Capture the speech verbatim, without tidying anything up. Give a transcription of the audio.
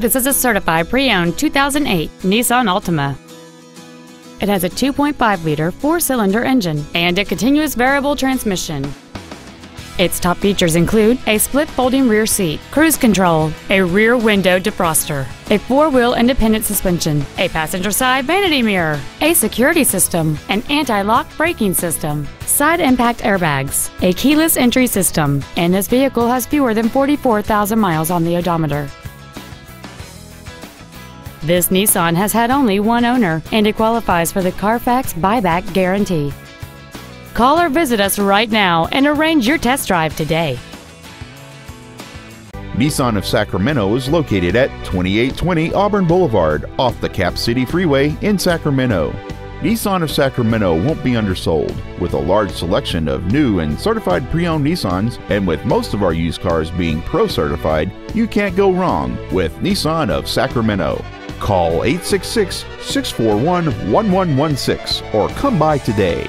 This is a certified pre-owned two thousand eight Nissan Altima. It has a two point five liter four-cylinder engine and a continuous variable transmission. Its top features include a split folding rear seat, cruise control, a rear window defroster, a four-wheel independent suspension, a passenger side vanity mirror, a security system, an anti-lock braking system, side impact airbags, a keyless entry system, and this vehicle has fewer than forty-four thousand miles on the odometer. This Nissan has had only one owner, and it qualifies for the Carfax Buyback Guarantee. Call or visit us right now and arrange your test drive today. Nissan of Sacramento is located at twenty-eight twenty Auburn Boulevard off the Cap City Freeway in Sacramento. Nissan of Sacramento won't be undersold, with a large selection of new and certified pre-owned Nissans, and with most of our used cars being pro-certified, you can't go wrong with Nissan of Sacramento. Call eight six six, six four one, one one one six or come by today.